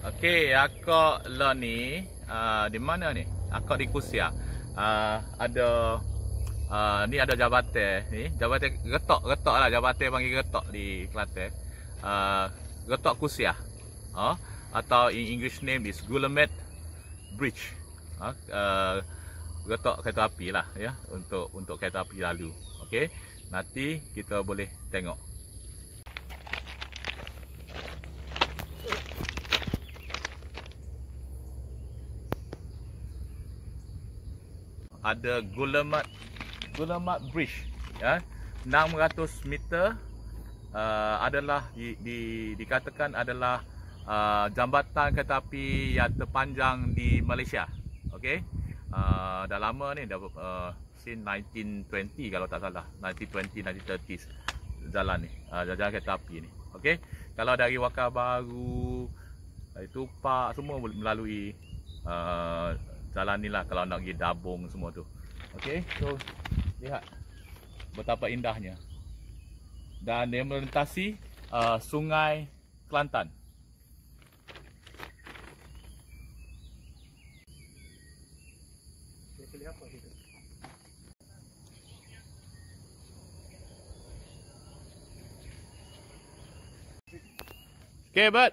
Okey, akak lah ni di mana ni? Akak di Kusial. Ada ni ada jabatan ni, jabatan getok lah, jabatan panggil getok di Kelantan. Getok Kusial. Atau in English name is Guillemard Bridge. Getok kereta api lah ya, untuk kereta api lalu. Okey, nanti kita boleh tengok. Ada Guillemard Bridge ya, 600 meter adalah dikatakan adalah jambatan kereta api yang terpanjang di Malaysia. Okey. Dah lama ni, dah since 1920 kalau tak salah, 1920s jalan ni, jalan kereta api ni. Okey. Kalau dari Wakar Baru, dari Tupak, semua melalui jalan ni lah kalau nak pergi Dabung semua tu. Okey, so lihat betapa indahnya. Dan dia melintasi Sungai Kelantan. Okey, bud.